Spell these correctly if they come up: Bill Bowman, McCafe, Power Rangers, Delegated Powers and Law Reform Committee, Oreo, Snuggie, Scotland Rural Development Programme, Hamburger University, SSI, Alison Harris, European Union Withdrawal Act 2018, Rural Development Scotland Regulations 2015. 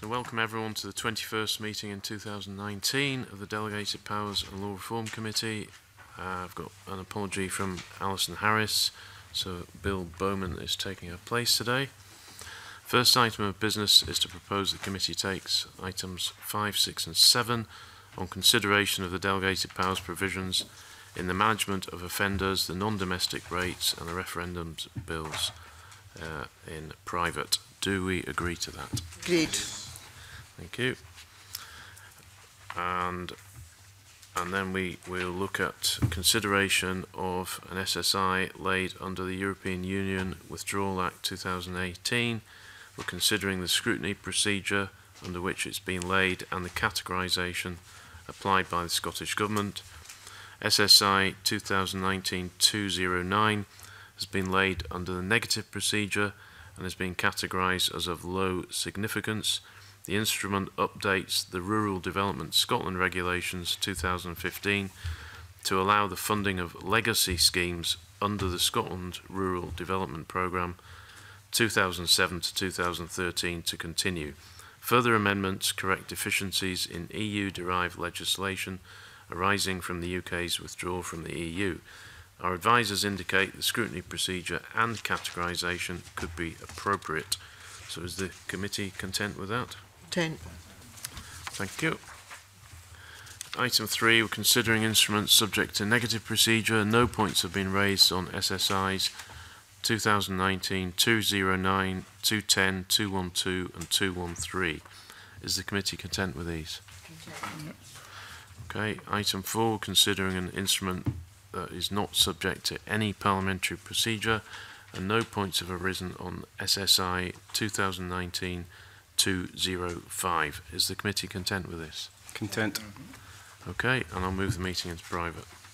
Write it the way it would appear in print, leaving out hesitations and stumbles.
Can welcome everyone to the 21st meeting in 2019 of the Delegated Powers and Law Reform Committee. I've got an apology from Alison Harris, so Bill Bowman is taking her place today. First item of business is to propose the committee takes items 5, 6 and 7 on consideration of the delegated powers provisions in the management of offenders, the non-domestic rates and the referendums bills in private. Do we agree to that? Agreed. Thank you. And then we will look at consideration of an SSI laid under the European Union Withdrawal Act 2018. We're considering the scrutiny procedure under which it's been laid and the categorisation applied by the Scottish Government. SSI 2019-209 has been laid under the negative procedure and has been categorised as of low significance. The instrument updates the Rural Development Scotland Regulations 2015 to allow the funding of legacy schemes under the Scotland Rural Development Programme 2007 to 2013 to continue. Further amendments correct deficiencies in EU-derived legislation arising from the UK's withdrawal from the EU. Our advisers indicate the scrutiny procedure and categorisation could be appropriate. So is the committee content with that? Thank you. Item 3, we're considering instruments subject to negative procedure. No points have been raised on SSIs 2019, 209, 210, 212 and 213. Is the committee content with these? Okay. Item 4, considering an instrument that is not subject to any parliamentary procedure, and no points have arisen on SSI 2019-205. Is the committee content with this? Content. Okay, and I'll move the meeting into private.